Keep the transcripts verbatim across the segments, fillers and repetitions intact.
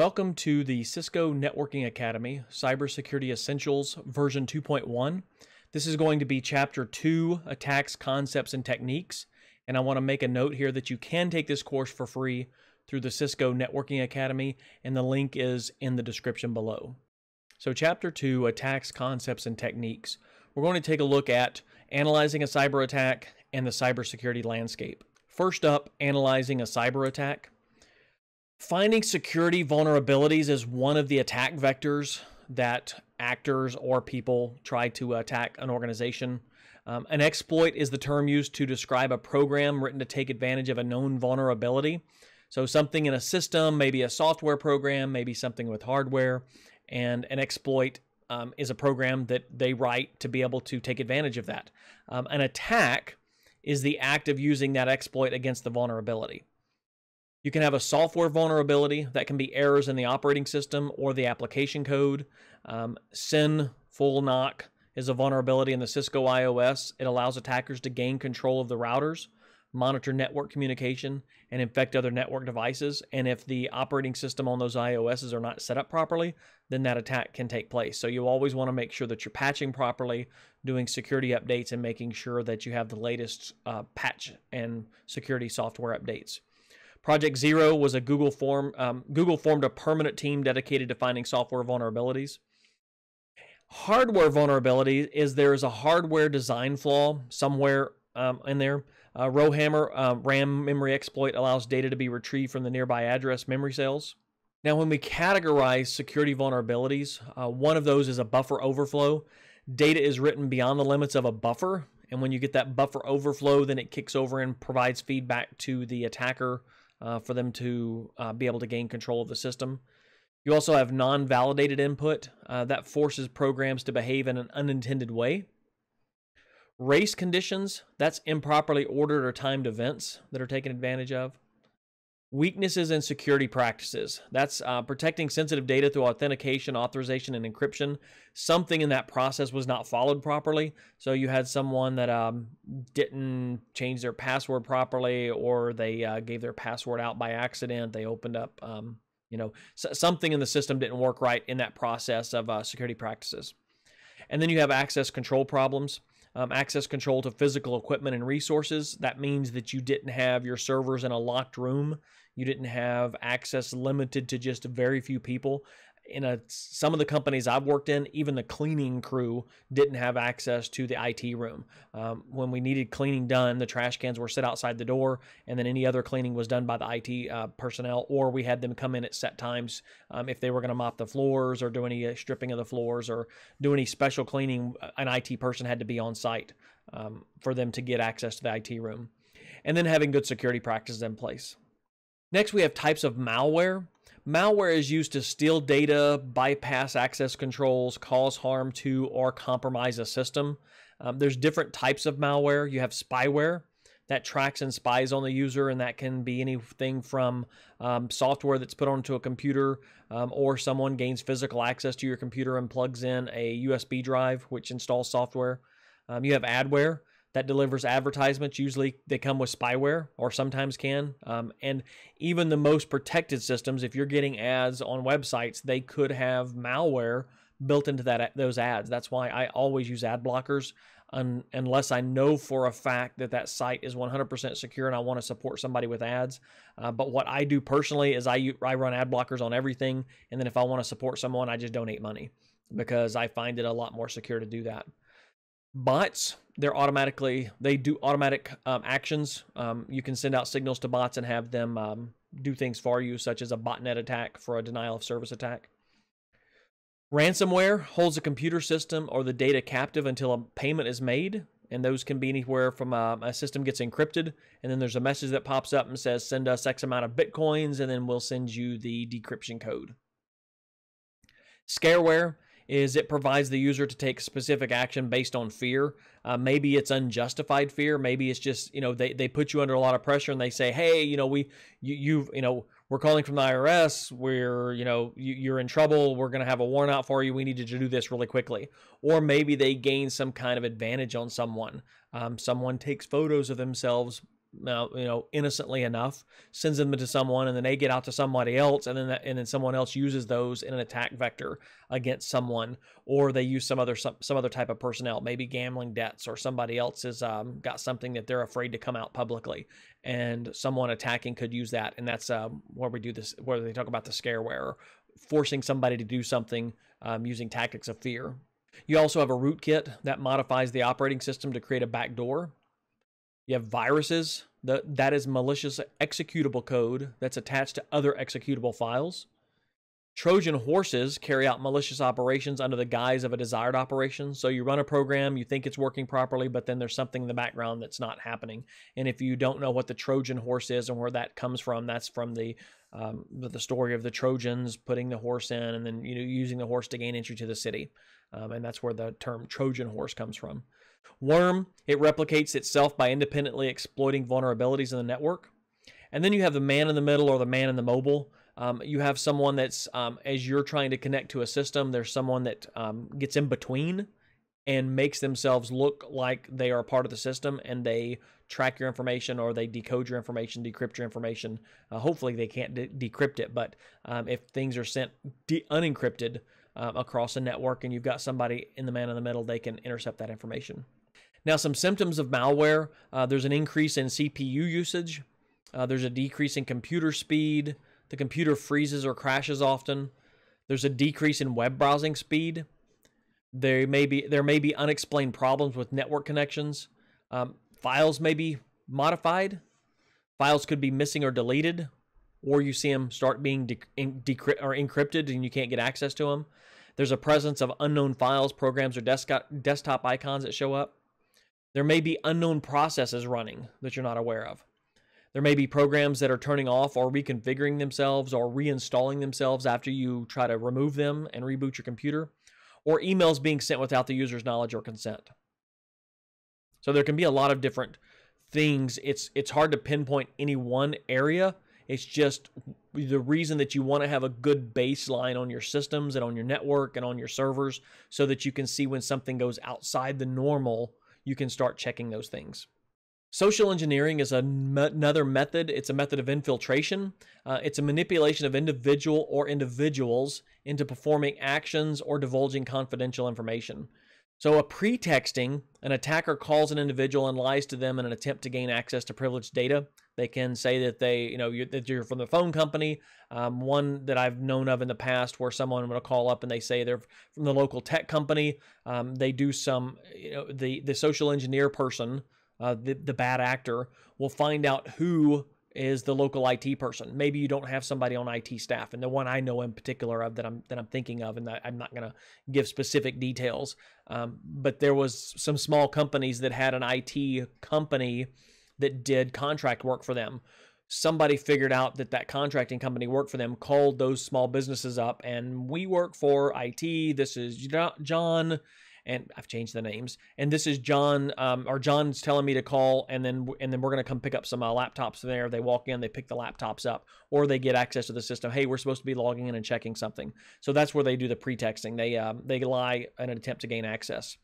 Welcome to the Cisco Networking Academy Cybersecurity Essentials version two point one. This is going to be chapter two, Attacks, Concepts, and Techniques. And I want to make a note here that you can take this course for free through the Cisco Networking Academy, and the link is in the description below. So chapter two, Attacks, Concepts, and Techniques. We're going to take a look at analyzing a cyber attack and the cybersecurity landscape. First up, analyzing a cyber attack. Finding security vulnerabilities is one of the attack vectors that actors or people try to attack an organization. Um, an exploit is the term used to describe a program written to take advantage of a known vulnerability. So something in a system, maybe a software program, maybe something with hardware, and an exploit um, is a program that they write to be able to take advantage of that. Um, an attack is the act of using that exploit against the vulnerability. You can have a software vulnerability that can be errors in the operating system or the application code. Um, SYNful Knock is a vulnerability in the Cisco i O S. It allows attackers to gain control of the routers, monitor network communication, and infect other network devices. And if the operating system on those i O Ses are not set up properly, then that attack can take place. So you always want to make sure that you're patching properly, doing security updates, and making sure that you have the latest uh, patch and security software updates. Project Zero was a Google form. Um, Google formed a permanent team dedicated to finding software vulnerabilities. Hardware vulnerability is there is a hardware design flaw somewhere um, in there. Uh, Rowhammer uh, RAM memory exploit allows data to be retrieved from the nearby address memory cells. Now, when we categorize security vulnerabilities, uh, one of those is a buffer overflow. Data is written beyond the limits of a buffer, and when you get that buffer overflow, then it kicks over and provides feedback to the attacker. Uh, for them to uh, be able to gain control of the system. You also have non-validated input uh, that forces programs to behave in an unintended way. Race conditions, that's improperly ordered or timed events that are taken advantage of. Weaknesses in security practices, that's uh, protecting sensitive data through authentication, authorization, and encryption. Something in that process was not followed properly. So you had someone that um, didn't change their password properly, or they uh, gave their password out by accident. They opened up, um, you know, something in the system didn't work right in that process of uh, security practices. And then you have access control problems. Um, access control to physical equipment and resources. That means that you didn't have your servers in a locked room. You didn't have access limited to just very few people. In a, some of the companies I've worked in, even the cleaning crew didn't have access to the I T room. Um, when we needed cleaning done, the trash cans were set outside the door, and then any other cleaning was done by the I T uh, personnel, or we had them come in at set times um, if they were going to mop the floors or do any uh, stripping of the floors or do any special cleaning. An I T person had to be on site um, for them to get access to the I T room. And then having good security practices in place. Next, we have types of malware. Malware is used to steal data, bypass access controls, cause harm to, or compromise a system. Um, there's different types of malware. You have spyware that tracks and spies on the user, and that can be anything from um, software that's put onto a computer, um, or someone gains physical access to your computer and plugs in a U S B drive, which installs software. Um, you have adware that delivers advertisements. Usually they come with spyware, or sometimes can. Um, and even the most protected systems, if you're getting ads on websites, they could have malware built into that those ads. That's why I always use ad blockers un, unless I know for a fact that that site is one hundred percent secure and I want to support somebody with ads. Uh, but what I do personally is I, I run ad blockers on everything. And then if I want to support someone, I just donate money because I find it a lot more secure to do that. Bots, they're automatically, they do automatic um, actions. Um, you can send out signals to bots and have them um, do things for you, such as a botnet attack for a denial of service attack. Ransomware holds a computer system or the data captive until a payment is made. And those can be anywhere from uh, a system gets encrypted, and then there's a message that pops up and says, send us X amount of Bitcoins, and then we'll send you the decryption code. Scareware is it provides the user to take specific action based on fear. Uh, maybe it's unjustified fear. Maybe it's just, you know, they, they put you under a lot of pressure and they say, hey, you know, we, you, you've, you know, we're calling from the I R S. We're, you know, you, you're in trouble. We're going to have a warrant out for you. We need you to do this really quickly. Or maybe they gain some kind of advantage on someone. Um, someone takes photos of themselves uh, you know, innocently enough, sends them to someone, and then they get out to somebody else, and then that, and then someone else uses those in an attack vector against someone, or they use some other some, some other type of personnel, maybe gambling debts, or somebody else has um, got something that they're afraid to come out publicly, and someone attacking could use that, and that's um, where we do this, where they talk about the scareware, forcing somebody to do something um, using tactics of fear. You also have a rootkit that modifies the operating system to create a backdoor. You have viruses. The, that is malicious executable code that's attached to other executable files. Trojan horses carry out malicious operations under the guise of a desired operation. So you run a program, you think it's working properly, but then there's something in the background that's not happening. And if you don't know what the Trojan horse is and where that comes from, that's from the um, the story of the Trojans putting the horse in and then, you know, using the horse to gain entry to the city. Um, and that's where the term Trojan horse comes from. Worm, it replicates itself by independently exploiting vulnerabilities in the network. And then you have the man in the middle, or the man in the mobile. Um, you have someone that's, um, as you're trying to connect to a system, there's someone that um, gets in between and makes themselves look like they are a part of the system, and they track your information, or they decode your information, decrypt your information. Uh, hopefully they can't de decrypt it, but um, if things are sent de unencrypted um, across a network and you've got somebody in the man in the middle, they can intercept that information. Now, some symptoms of malware. Uh, there's an increase in C P U usage. Uh, there's a decrease in computer speed. The computer freezes or crashes often. There's a decrease in web browsing speed. There may be, there may be unexplained problems with network connections. Um, files may be modified. Files could be missing or deleted, or you see them start being de decry or encrypted and you can't get access to them. There's a presence of unknown files, programs, or desktop, desktop icons that show up. There may be unknown processes running that you're not aware of. There may be programs that are turning off or reconfiguring themselves or reinstalling themselves after you try to remove them and reboot your computer, or emails being sent without the user's knowledge or consent. So there can be a lot of different things. It's, it's hard to pinpoint any one area. It's just the reason that you want to have a good baseline on your systems and on your network and on your servers, so that you can see when something goes outside the normal, you can start checking those things. Social engineering is another method. It's a method of infiltration. Uh, it's a manipulation of individual or individuals into performing actions or divulging confidential information. So a pretexting, an attacker calls an individual and lies to them in an attempt to gain access to privileged data. They can say that they, you know, you're, that you're from the phone company. Um, one that I've known of in the past, where someone would call up and they say they're from the local tech company. Um, they do some, you know, the, the social engineer person, Uh, the, the bad actor, will find out who is the local I T person. Maybe you don't have somebody on I T staff, and the one I know in particular of that I'm that I'm thinking of, and that I'm not going to give specific details. Um, but there was some small companies that had an I T company that did contract work for them. Somebody figured out that that contracting company worked for them, called those small businesses up, and we work for I T. This is John. And I've changed the names. And this is John, um, or John's telling me to call, and then and then we're going to come pick up some uh, laptops there. They walk in, they pick the laptops up, or they get access to the system. Hey, we're supposed to be logging in and checking something. So that's where they do the pretexting. They uh, they lie in an attempt to gain access.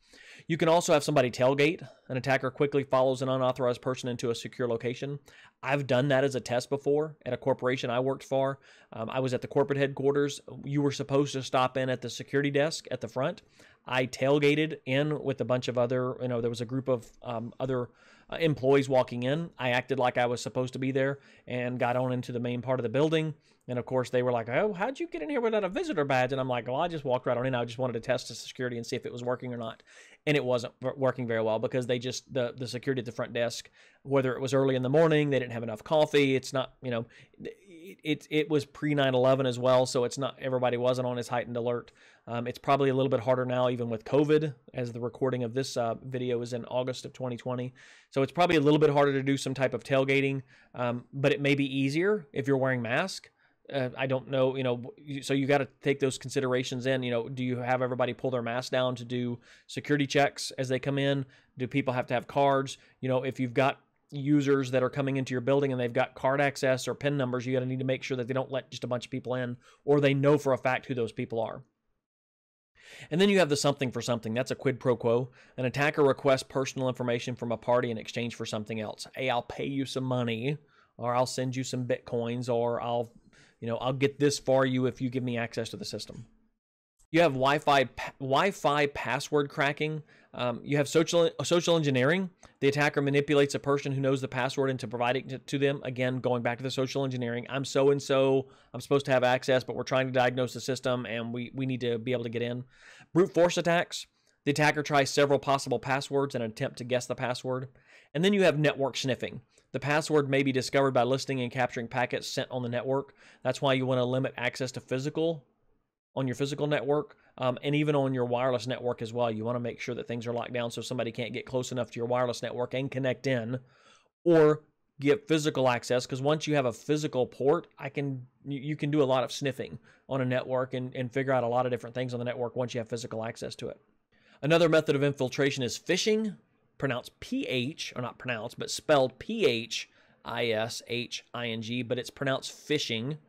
You can also have somebody tailgate. An attacker quickly follows an unauthorized person into a secure location. I've done that as a test before at a corporation I worked for. Um, I was at the corporate headquarters. You were supposed to stop in at the security desk at the front. I tailgated in with a bunch of other, you know, there was a group of um, other uh, employees walking in. I acted like I was supposed to be there and got on into the main part of the building. And of course they were like, oh, how'd you get in here without a visitor badge? And I'm like, well, I just walked right on in. I just wanted to test the security and see if it was working or not. And it wasn't working very well, because they just, the, the security at the front desk, whether it was early in the morning, they didn't have enough coffee. It's not, you know, it, it, it was pre nine eleven as well. So it's not, everybody wasn't on as heightened alert. Um, it's probably a little bit harder now, even with COVID, as the recording of this uh, video is in August of twenty twenty. So it's probably a little bit harder to do some type of tailgating, um, but it may be easier if you're wearing mask. Uh, I don't know, you know, so you got to take those considerations in, you know, do you have everybody pull their mask down to do security checks as they come in? Do people have to have cards? You know, if you've got users that are coming into your building and they've got card access or PIN numbers, you got to need to make sure that they don't let just a bunch of people in, or they know for a fact who those people are. And then you have the something for something. That's a quid pro quo. An attacker requests personal information from a party in exchange for something else. Hey, I'll pay you some money, or I'll send you some bitcoins, or I'll, you know, I'll get this for you if you give me access to the system. You have Wi-Fi, pa Wi-Fi password cracking. Um, you have social, social engineering. The attacker manipulates a person who knows the password into providing it to them. Again, going back to the social engineering. I'm so-and-so, I'm supposed to have access, but we're trying to diagnose the system, and we, we need to be able to get in. Brute force attacks. The attacker tries several possible passwords in an attempt to guess the password. And then you have network sniffing. The password may be discovered by listening and capturing packets sent on the network. That's why you want to limit access to physical on your physical network, um, and even on your wireless network as well. You want to make sure that things are locked down so somebody can't get close enough to your wireless network and connect in or get physical access, because once you have a physical port, I can you can do a lot of sniffing on a network and, and figure out a lot of different things on the network once you have physical access to it. Another method of infiltration is phishing, pronounced P H, or not pronounced, but spelled P H I S H I N G, but it's pronounced phishing.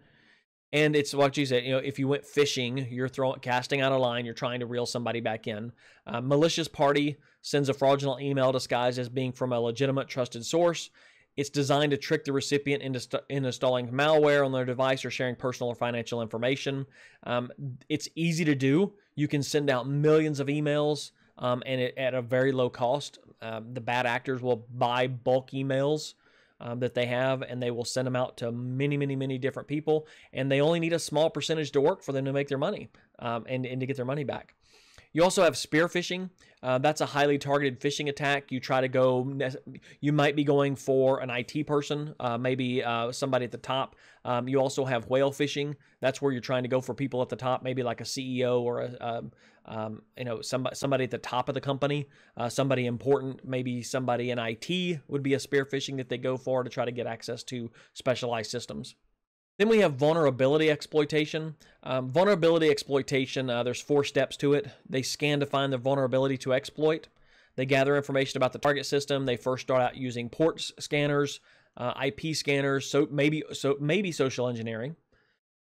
And it's what you said, you know, if you went phishing, you're throwing, casting out a line, you're trying to reel somebody back in. Uh, malicious party sends a fraudulent email disguised as being from a legitimate trusted source. It's designed to trick the recipient into in installing malware on their device or sharing personal or financial information. Um, it's easy to do. You can send out millions of emails um, and it, at a very low cost. Uh, the bad actors will buy bulk emails Um, that they have, and they will send them out to many, many, many different people, and they only need a small percentage to work for them to make their money um, and, and to get their money back. You also have spear phishing. Uh, that's a highly targeted phishing attack. You try to go, you might be going for an I T person, uh, maybe uh, somebody at the top. Um, you also have whale phishing. That's where you're trying to go for people at the top, maybe like a C E O or a, um, um, you know, somebody, somebody at the top of the company, uh, somebody important, maybe somebody in I T would be a spear phishing that they go for to try to get access to specialized systems. Then we have vulnerability exploitation. Um, vulnerability exploitation, uh, there's four steps to it. They scan to find the vulnerability to exploit. They gather information about the target system. They first start out using port scanners, uh, I P scanners, so maybe, so maybe social engineering.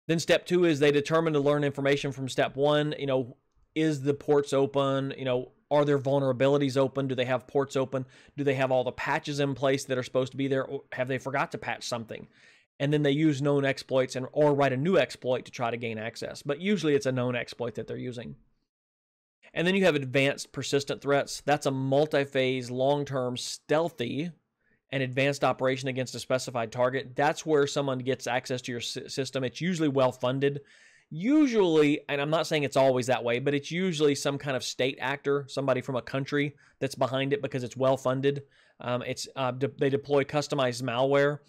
Then step two is they determine to learn information from step one. You know, is the ports open? You know, are their vulnerabilities open? Do they have ports open? Do they have all the patches in place that are supposed to be there? Or have they forgot to patch something? And then they use known exploits and or write a new exploit to try to gain access. But usually it's a known exploit that they're using. And then you have advanced persistent threats. That's a multi-phase, long-term, stealthy, and advanced operation against a specified target. That's where someone gets access to your system. It's usually well-funded. Usually, and I'm not saying it's always that way, but it's usually some kind of state actor, somebody from a country that's behind it because it's well-funded. Um, it's uh, de- they deploy customized malware.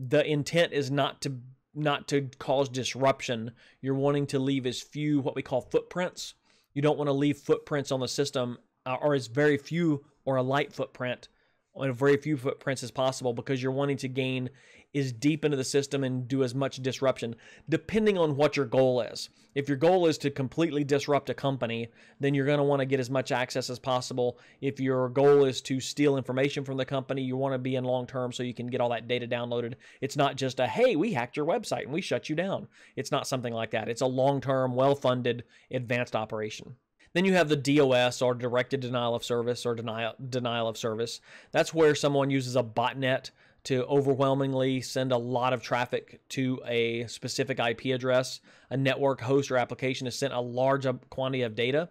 The intent is not to not to cause disruption. You're wanting to leave as few what we call footprints. You don't want to leave footprints on the system, uh, or as very few or a light footprint, or very few footprints as possible, because you're wanting to gain as deep into the system and do as much disruption, depending on what your goal is. If your goal is to completely disrupt a company, then you're going to want to get as much access as possible. If your goal is to steal information from the company, you want to be in long term so you can get all that data downloaded. It's not just a, hey, we hacked your website and we shut you down. It's not something like that. It's a long-term, well-funded, advanced operation. Then you have the D O S, or directed denial of service, or denial, denial of service. That's where someone uses a botnet to overwhelmingly send a lot of traffic to a specific I P address. A network host or application has sent a large quantity of data.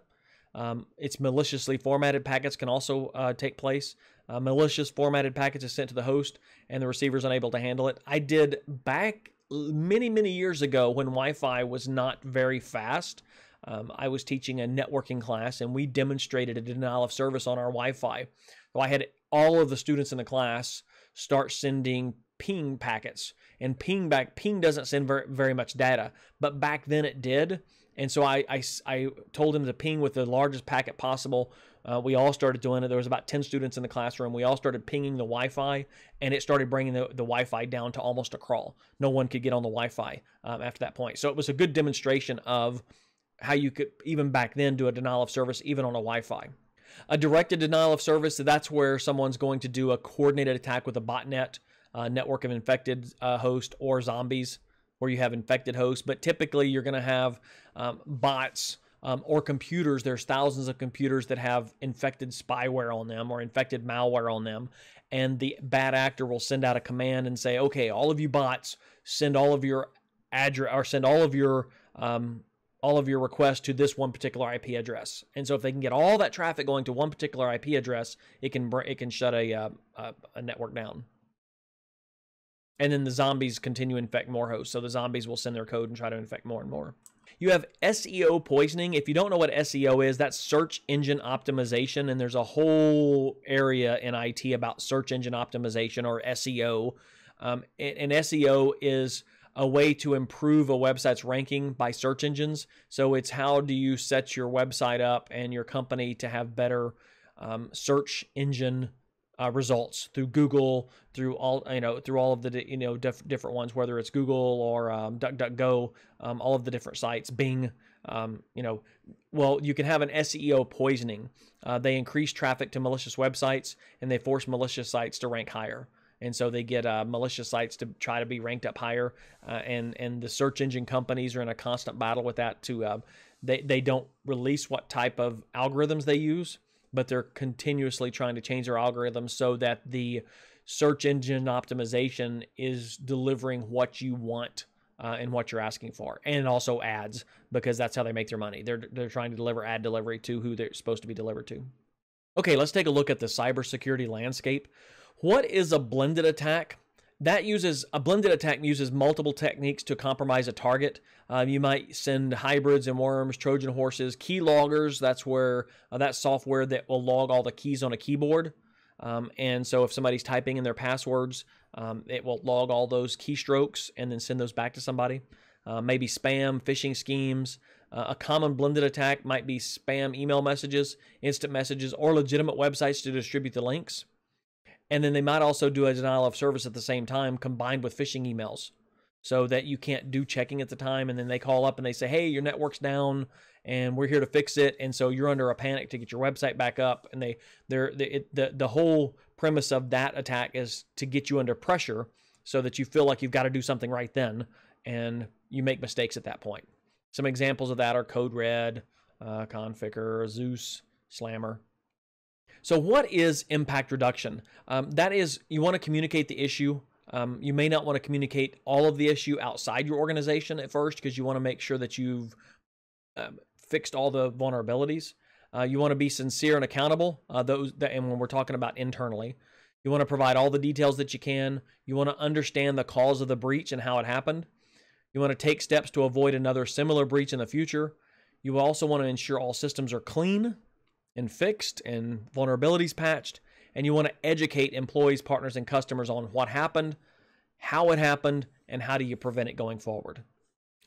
Um, it's maliciously formatted packets can also uh, take place. Uh, malicious formatted packets is sent to the host, and the receiver is unable to handle it. I did back many, many years ago when Wi-Fi was not very fast. Um, I was teaching a networking class, and we demonstrated a denial of service on our Wi-Fi. So I had all of the students in the class start sending ping packets, and ping back ping doesn't send very, very much data, but back then it did. And so I, I, I told him to ping with the largest packet possible. Uh, we all started doing it. There was about ten students in the classroom. We all started pinging the Wi-Fi, and it started bringing the, the Wi-Fi down to almost a crawl. No one could get on the Wi-Fi um, after that point. So it was a good demonstration of how you could, even back then, do a denial of service, even on a Wi-Fi. A directed denial of service, that's where someone's going to do a coordinated attack with a botnet, a network of infected uh, hosts, or zombies, where you have infected hosts. But typically, you're going to have um, bots um, or computers. There's thousands of computers that have infected spyware on them or infected malware on them. And the bad actor will send out a command and say, okay, all of you bots, send all of your address or send all of your, um, all of your requests to this one particular I P address. And so if they can get all that traffic going to one particular I P address, it can, it can shut a, uh, a network down. And then the zombies continue to infect more hosts. So the zombies will send their code and try to infect more and more. You have S E O poisoning. If you don't know what S E O is, that's search engine optimization. And there's a whole area in I T about search engine optimization, or S E O. Um, and, and S E O is a way to improve a website's ranking by search engines. So it's how do you set your website up and your company to have better um, search engine uh, results through Google, through all you know, through all of the you know diff different ones, whether it's Google or um, DuckDuckGo, um, all of the different sites, Bing. Um, you know, well, you can have an S E O poisoning. Uh, they increase traffic to malicious websites and they force malicious sites to rank higher. And so they get uh, malicious sites to try to be ranked up higher, uh, and and the search engine companies are in a constant battle with that. To uh, they they don't release what type of algorithms they use, but they're continuously trying to change their algorithms so that the search engine optimization is delivering what you want uh, and what you're asking for, and also ads, because that's how they make their money. They're they're trying to deliver ad delivery to who they're supposed to be delivered to. Okay, let's take a look at the cybersecurity landscape. What is a blended attack? That uses a blended attack uses multiple techniques to compromise a target. Uh, you might send hybrids and worms, Trojan horses, key loggers. That's where uh, that software that will log all the keys on a keyboard. Um, and so if somebody's typing in their passwords, um, it will log all those keystrokes and then send those back to somebody. Uh, maybe spam, phishing schemes. Uh, a common blended attack might be spam email messages, instant messages, or legitimate websites to distribute the links. And then they might also do a denial of service at the same time, combined with phishing emails, so that you can't do checking at the time. And then they call up and they say, hey, your network's down and we're here to fix it. And so you're under a panic to get your website back up. And they, they're, they, it, the, the whole premise of that attack is to get you under pressure so that you feel like you've got to do something right then. And you make mistakes at that point. Some examples of that are Code Red, uh, Conficker, Zeus, Slammer. So what is impact reduction? Um, that is, you want to communicate the issue. Um, you may not want to communicate all of the issue outside your organization at first, because you want to make sure that you've um, fixed all the vulnerabilities. Uh, you want to be sincere and accountable. Uh, those, that, and when we're talking about internally, you want to provide all the details that you can. You want to understand the cause of the breach and how it happened. You want to take steps to avoid another similar breach in the future. You also want to ensure all systems are clean and fixed and vulnerabilities patched, and you want to educate employees, partners, and customers on what happened, how it happened, and how do you prevent it going forward.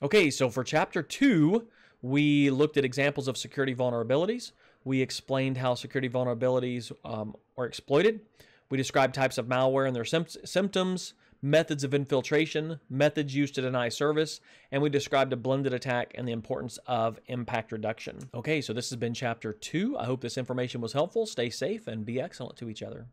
Okay, so for chapter two, we looked at examples of security vulnerabilities. We explained how security vulnerabilities um, are exploited. We described types of malware and their symptoms, methods of infiltration, methods used to deny service, and we described a blended attack and the importance of impact reduction. Okay, so this has been chapter two. I hope this information was helpful. Stay safe and be excellent to each other.